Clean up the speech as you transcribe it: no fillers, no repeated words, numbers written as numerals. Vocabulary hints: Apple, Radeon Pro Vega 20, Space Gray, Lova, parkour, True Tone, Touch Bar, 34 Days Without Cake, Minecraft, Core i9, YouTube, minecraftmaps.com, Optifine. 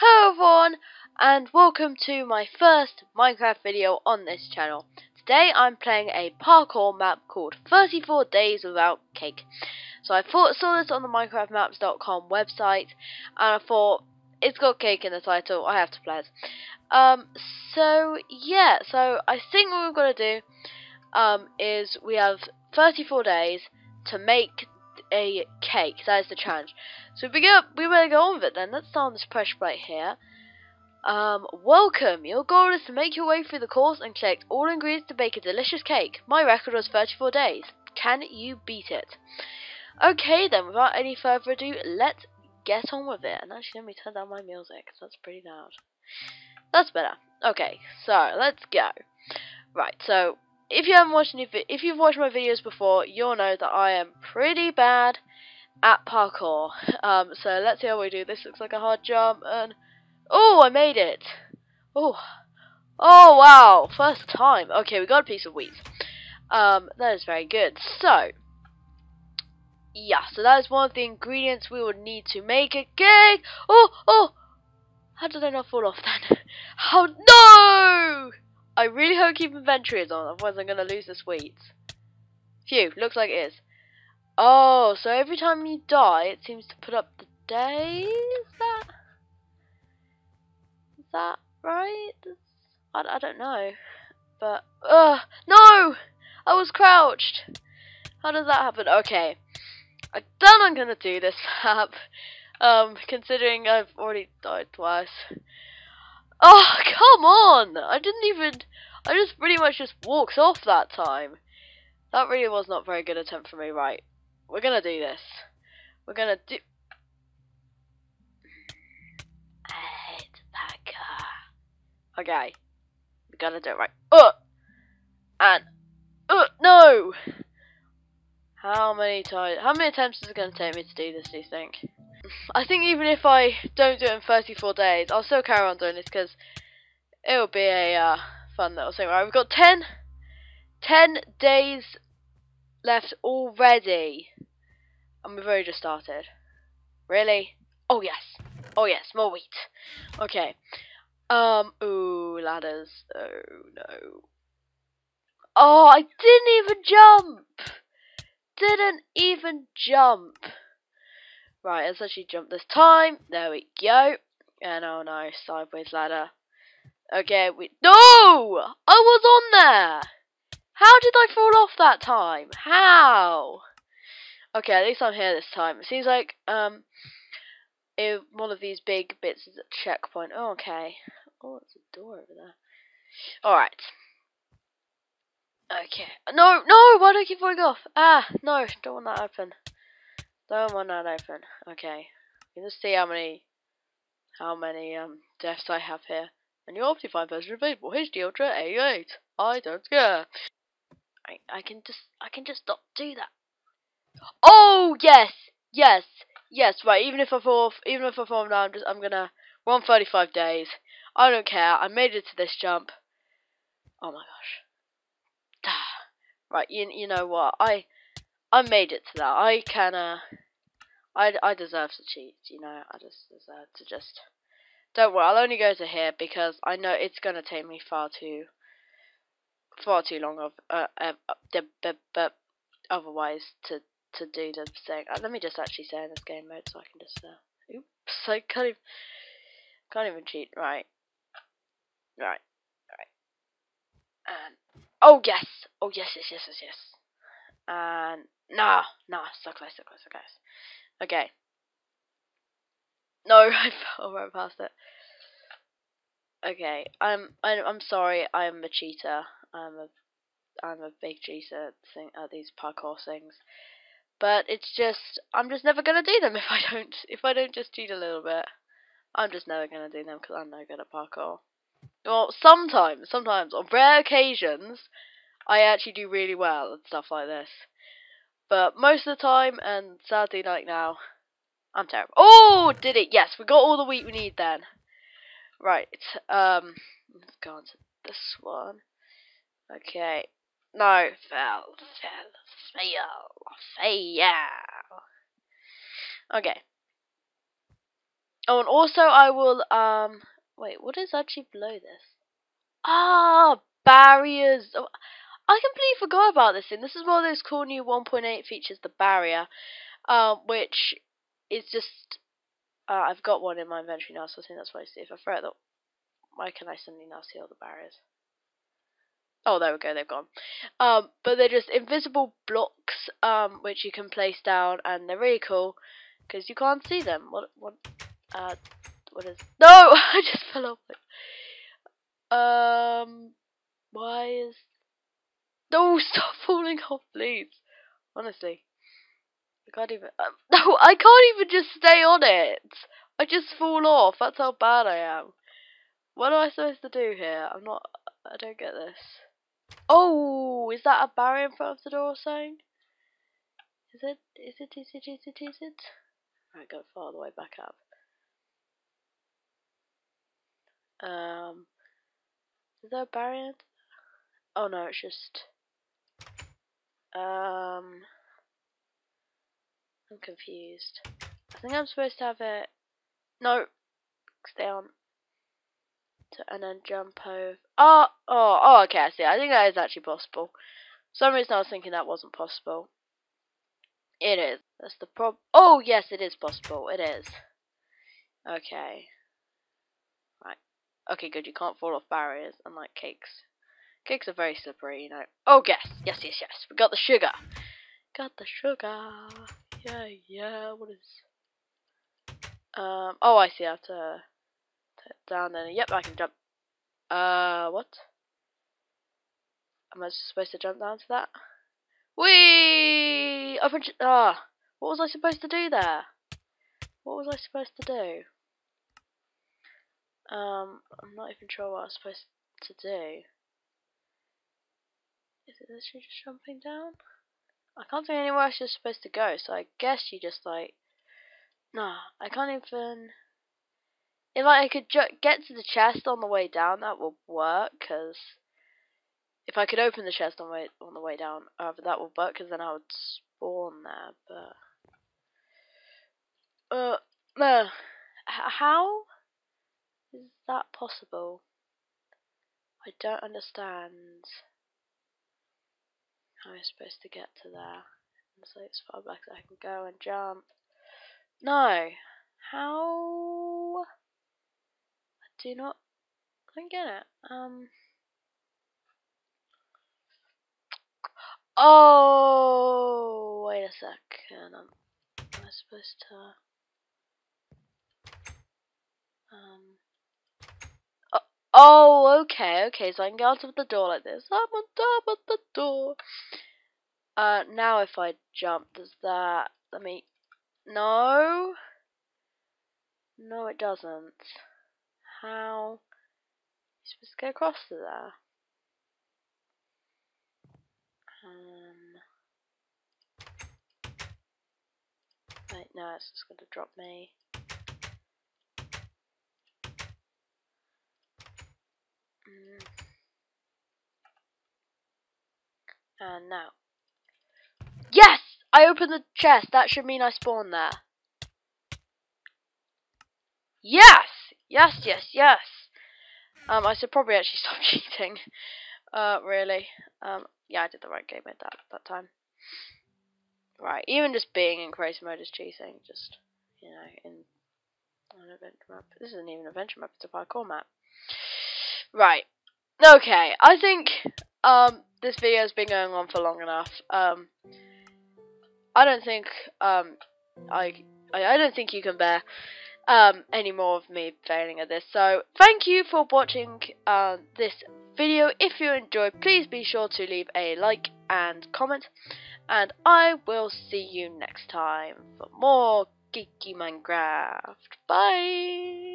Hello everyone, and welcome to my first Minecraft video on this channel. Today I'm playing a parkour map called 34 Days Without Cake. So I saw this on the minecraftmaps.com website, and I thought, it's got cake in the title, I have to play it. So I think what we've got to do is we have 34 days to make a cake. That is the challenge. So we better go on with it then. Let's start on this pressure plate here. Welcome! Your goal is to make your way through the course and collect all ingredients to bake a delicious cake. My record was 34 days. Can you beat it? Okay then, without any further ado, let's get on with it. And actually, let me turn down my music because that's pretty loud. That's better. Okay, so let's go. Right, so if you've watched my videos before, you'll know that I am pretty bad at parkour. So let's see how we do. This looks like a hard jump, and oh, I made it! Oh wow, first time. Okay, we got a piece of wheat. That is very good. So yeah, so that is one of the ingredients we would need to make a cake. Oh, how did I not fall off then? How no! I really hope keep inventory is on, otherwise I'm gonna lose this wheat. Phew, looks like it is. Oh, so every time you die, it seems to put up the days. Is that right? I don't know, but no! I was crouched. How does that happen? Okay, I don't. I'm gonna do this map. Considering I've already died twice. Oh, come on! I just pretty much just walked off that time. That really was not a very good attempt for me. Right, we're gonna do this. We're gonna do... It's back up. Okay. We're gonna do it right. And... no! How many attempts is it gonna take me to do this, do you think? I think even if I don't do it in 34 days, I'll still carry on doing this because it'll be a fun little thing. Right, we've got 10 days left already, and we've already just started. Really? Oh yes, more wheat. Okay. Ooh, ladders. Oh no. Oh, I didn't even jump. Right, let's actually jump this time. There we go. And oh no, sideways ladder. Okay, no! I was on there! How did I fall off that time? How? Okay, at least I'm here this time. It seems like, if one of these big bits is a checkpoint. Oh, okay. Oh, there's a door over there. Alright. Okay. No! Why do I keep falling off? Ah, no, don't want that open. Don't want that open. Okay. Let's see how many deaths I have here. And your Optifine version available. HD Ultra A8. I don't care. I can just not do that. Oh yes. Right. Even if I fall down, I'm gonna run 35 days. I don't care. I made it to this jump. Oh my gosh. Right. You know what? I made it to that. I deserve to cheat, you know. I just deserve to just... Don't worry, I'll only go to here because I know it's going to take me far too long of otherwise to do the thing. Let me just actually say in this game mode so I can just... oops, I can't even cheat. Right. And... Oh yes. And... No, so close. Okay. No, I fell right past it. Okay, I'm sorry. I'm a cheater. I'm a big cheater at these parkour things. But it's just, I'm just never gonna do them if I don't just cheat a little bit. I'm just never gonna do them because I'm no good at parkour. Well, sometimes on rare occasions, I actually do really well and stuff like this. But most of the time, and sadly like now, I'm terrible. Oh, did it? Yes, we got all the wheat we need then. Right, let's go on to this one. Okay. No, fail. Okay. Oh, and also I will, wait, what is actually below this? Ah, barriers. Oh, I completely forgot about this thing. This is one of those cool new 1.8 features, the barrier, which is just, I've got one in my inventory now, so I think that's why I see. If I throw it, why can I suddenly now see all the barriers? Oh, there we go, they've gone. But they're just invisible blocks, which you can place down, and they're really cool, because you can't see them. What is... No! I just fell off it. Why is... No, stop falling off, please. Honestly. I can't even... No, I can't even just stay on it. I just fall off. That's how bad I am. What am I supposed to do here? I'm not... I don't get this. Oh! Is that a barrier in front of the door or something? Is it? I got far the way back up. Is there a barrier? Oh no, it's just I'm confused. I think I'm supposed to have it. No, stay on. And then jump over. Oh, okay, I see. I think that is actually possible. For some reason, I was thinking that wasn't possible. It is. That's the problem. Oh yes, it is possible. It is. Okay. Right. Okay, good. You can't fall off barriers, unlike cakes. Cakes are very slippery, you know. Oh, yes. Yes. We got the sugar. Yeah. What is... Oh, I see. I have to... down there. Yep, I can jump. What? Am I supposed to jump down to that? Whee! What was I supposed to do there? What was I supposed to do? I'm not even sure what I was supposed to do. Is it literally just jumping down? I can't think anywhere else you're supposed to go, so I guess you just like... Nah, I can't even... If I could get to the chest on the way down, that would work, because... If I could open the chest on the way down, that would work, because then I would spawn there, but... No. How is that possible? I don't understand... How am I supposed to get to there? So it's far back that I can go and jump. No! How? I don't get it. Oh! Wait a second. Am I supposed to... Oh, okay, so I can go out of the door like this. I'm on top of the door. Now if I jump, does that... Let me... No? No, it doesn't. How... You're supposed to go across to there. Wait, no, it's just going to drop me. And now. Yes! I opened the chest. That should mean I spawned there. Yes! I should probably actually stop cheating. Really. Yeah, I did the right game at that time. Right, even just being in crazy mode is cheating. Just, you know, in an adventure map. This isn't even an adventure map, it's a parkour map. Right. Okay, I think this video has been going on for long enough. I don't think I don't think you can bear any more of me failing at this. So thank you for watching this video. If you enjoyed, please be sure to leave a like and comment, and I will see you next time for more geeky Minecraft. Bye.